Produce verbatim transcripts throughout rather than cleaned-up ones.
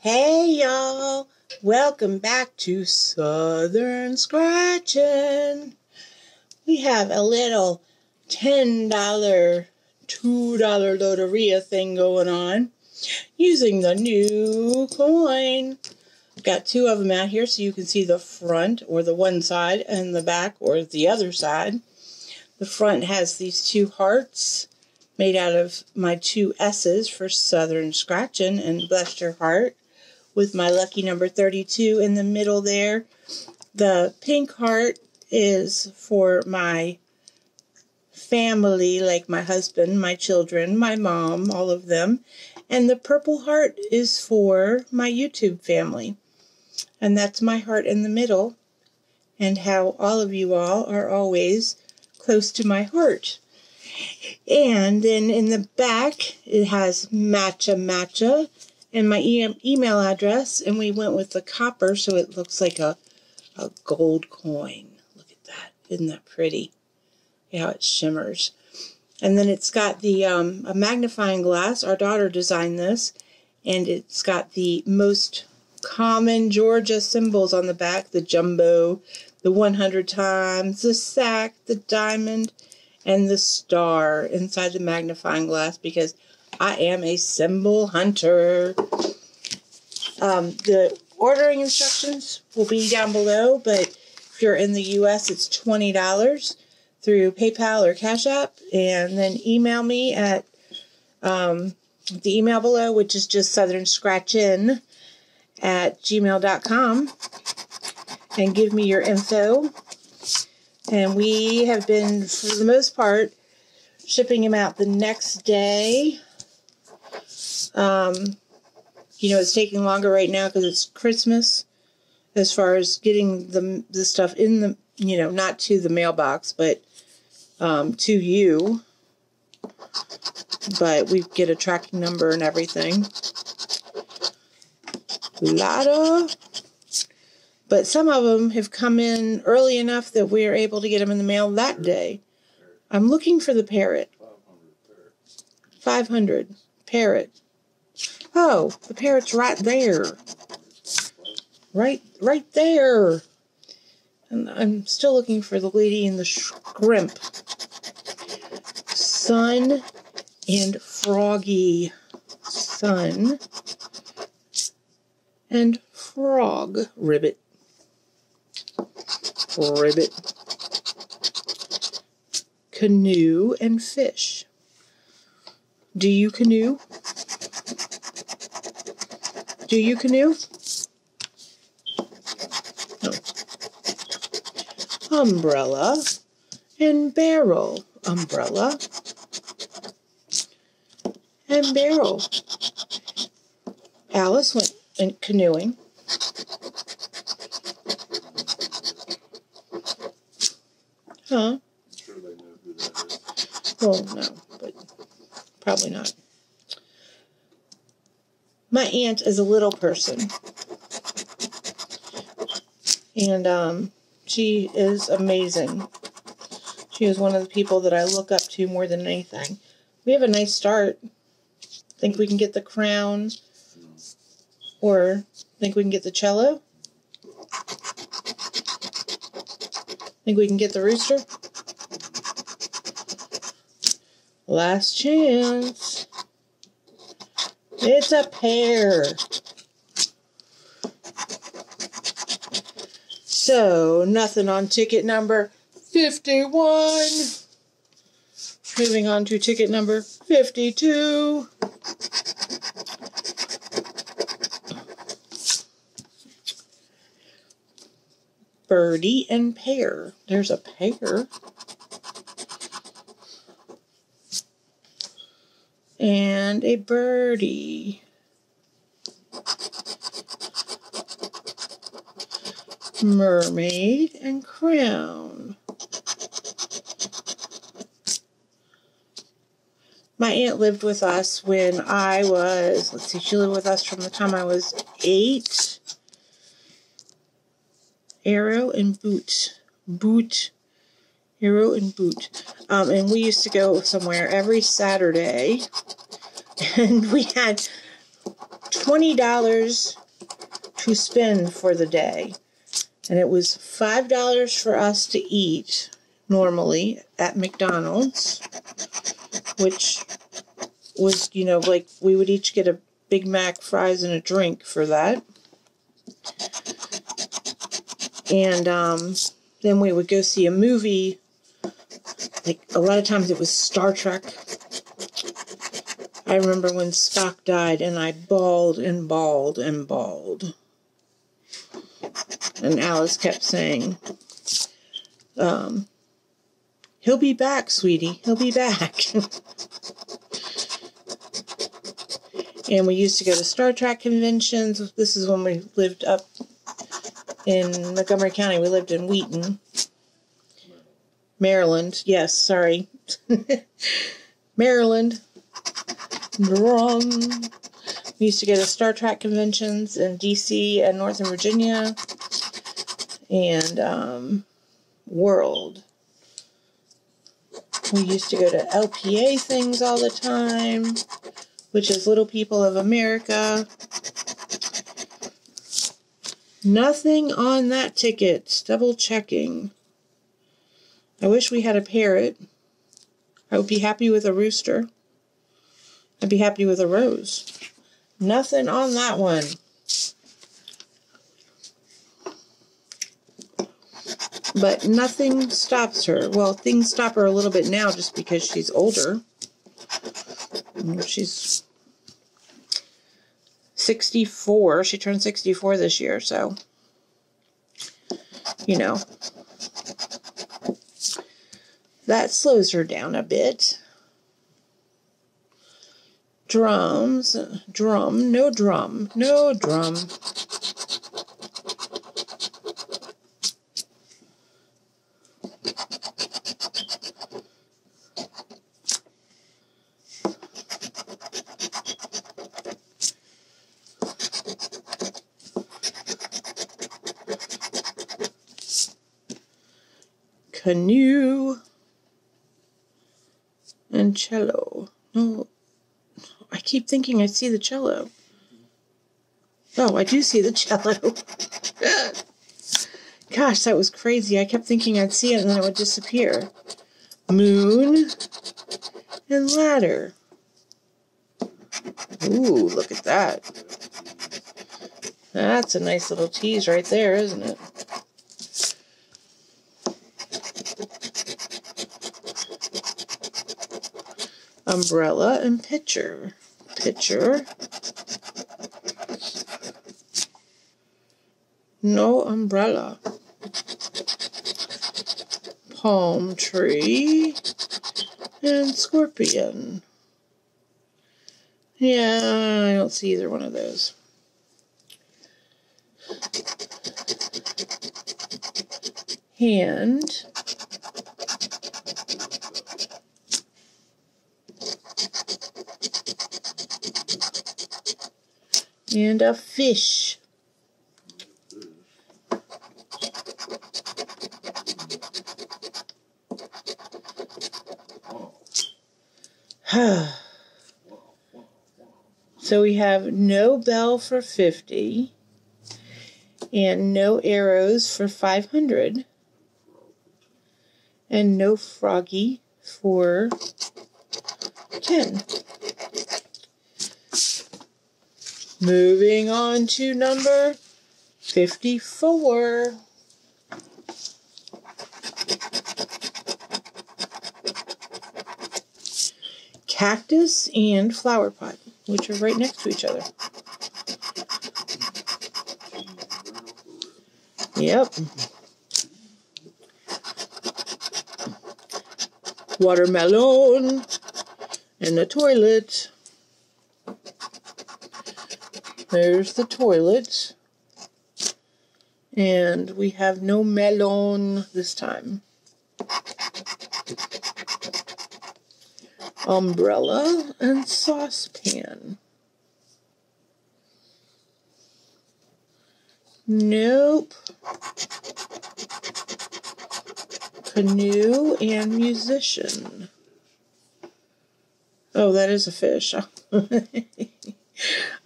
Hey y'all, welcome back to Southern Scratchin'. We have a little ten dollar, two dollar Loteria thing going on using the new coin. I've got two of them out here so you can see the front or the one side and the back or the other side. The front has these two hearts made out of my two S's for Southern Scratchin' and Bless Your Heart, with my lucky number thirty-two in the middle there. The pink heart is for my family, like my husband, my children, my mom, all of them. And the purple heart is for my YouTube family. And that's my heart in the middle, and how all of you all are always close to my heart. And then in the back, it has matcha matcha and my e email address. And we went with the copper, so it looks like a, a gold coin. Look at that. Isn't that pretty? See how it shimmers. And then it's got the um, a magnifying glass. Our daughter designed this. And it's got the most common Georgia symbols on the back. The jumbo, the one hundred times, the sack, the diamond, and the star inside the magnifying glass, because I am a symbol hunter. Um, the ordering instructions will be down below, but if you're in the U S, it's twenty dollars through PayPal or CashApp, and then email me at um, the email below, which is just southernscratchin at gmail dot com, and give me your info. And we have been, for the most part, shipping them out the next day. Um, you know, it's taking longer right now because it's Christmas, as far as getting the, the stuff in the, you know, not to the mailbox, but um, to you. But we get a tracking number and everything. Lotta. But some of them have come in early enough that we are able to get them in the mail that day. I'm looking for the parrot. five hundred. Parrot. Oh, the parrot's right there. Right, right there. And I'm still looking for the lady in the shrimp. Sun and Froggy. Sun and Frog. Ribbit. Ribbit, canoe, and fish. Do you canoe? Do you canoe? No. Umbrella and barrel. Umbrella and barrel. Alice went and canoeing. Huh? I'm sure they know who that is. Well, no, but probably not. My aunt is a little person. And um, she is amazing. She is one of the people that I look up to more than anything. We have a nice start. Think we can get the crown? Or think we can get the cello? Think we can get the rooster? Last chance. It's a pair. So, nothing on ticket number fifty-one. Moving on to ticket number fifty-two. Birdie and pear. There's a pear. And a birdie. Mermaid and crown. My aunt lived with us when I was, let's see, she lived with us from the time I was eight. Arrow and boot, boot, arrow and boot. Um, and we used to go somewhere every Saturday, and we had twenty dollars to spend for the day. And it was five dollars for us to eat normally at McDonald's, which was, you know, like we would each get a Big Mac, fries, and a drink for that. And um, then we would go see a movie. Like, a lot of times it was Star Trek. I remember when Spock died, and I bawled and bawled and bawled. And Alice kept saying, um, he'll be back, sweetie. He'll be back. And we used to go to Star Trek conventions. This is when we lived up in Montgomery County. We lived in Wheaton, Maryland. Yes, sorry. Maryland. Wrong. We used to go to Star Trek conventions in D C and Northern Virginia. And um, World. We used to go to L P A things all the time, which is Little People of America. Nothing on that ticket. Double checking. I wish we had a parrot. I would be happy with a rooster. I'd be happy with a rose. Nothing on that one. But nothing stops her. Well, things stop her a little bit now just because she's older. She's sixty-four. She turned sixty-four this year, so, you know, that slows her down a bit. Drums. Drum. No drum. No drum. Canoe and cello. No, I keep thinking I see the cello. Oh, I do see the cello. Gosh, that was crazy. I kept thinking I'd see it and then it would disappear. Moon and ladder. Ooh, look at that. That's a nice little tease right there, isn't it? Umbrella and pitcher. Pitcher. No umbrella. Palm tree and scorpion. Yeah, I don't see either one of those. Hand. And a fish. So we have no bell for fifty and no arrows for five hundred and no froggy for ten. Moving on to number fifty-four. Cactus and flower pot, which are right next to each other. Yep. Watermelon and a toilet. There's the toilet, and we have no melon this time. Umbrella and saucepan. Nope. Canoe and musician. Oh, that is a fish.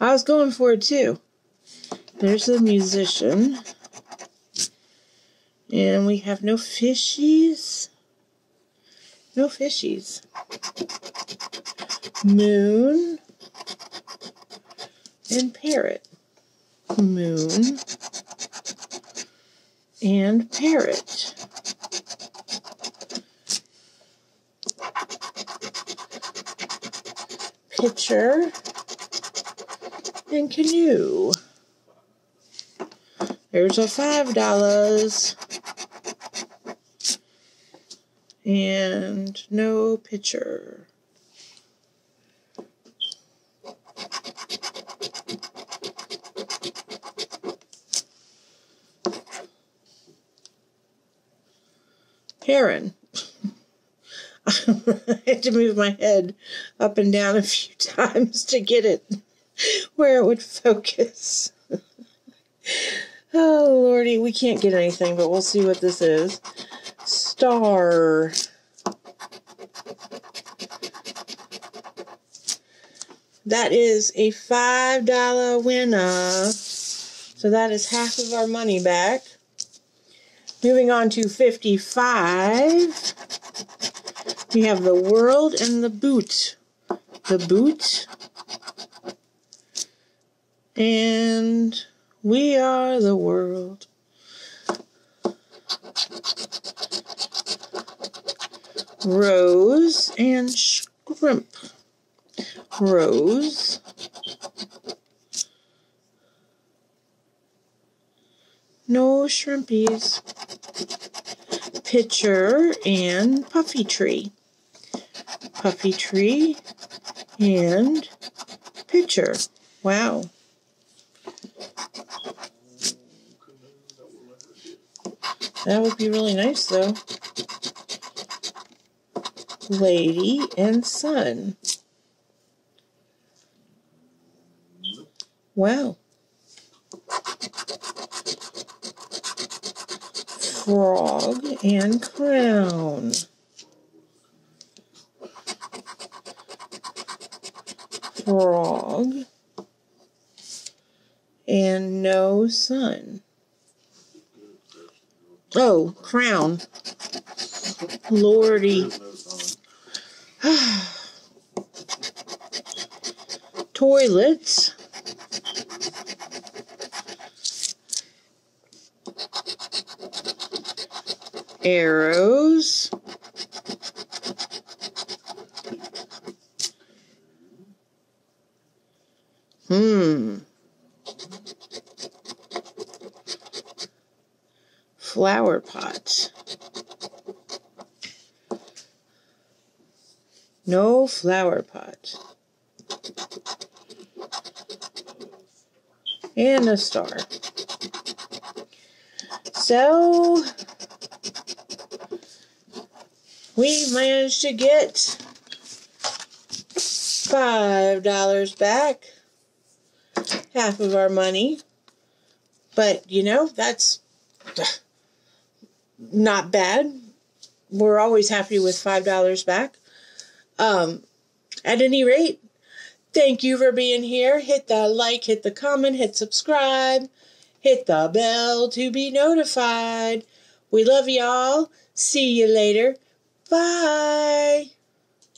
I was going for it too. There's the musician. And we have no fishies. No fishies. Moon. And parrot. Moon. And parrot. Pitcher. And canoe. There's a five dollars. And no pitcher. Heron. I had to move my head up and down a few times to get it where it would focus. Oh, Lordy, we can't get anything, but we'll see what this is. Star. That is a five dollar winner. So that is half of our money back. Moving on to fifty-five. We have the world and the boot. The boot. And we are the world. Rose and shrimp. Rose. No shrimpies. Pitcher and puffy tree. Puffy tree and pitcher. Wow. That would be really nice, though. Lady and sun. Wow. Frog and crown. Frog and no sun. Oh, crown. Lordy. Toilets. Arrows. Hmm. Flower pots. No flower pot. And a star. So we managed to get five dollars back, half of our money, but you know, that's not bad. We're always happy with five dollars back. Um, at any rate, thank you for being here. Hit the like, hit the comment, hit subscribe, hit the bell to be notified. We love y'all. See you later. Bye.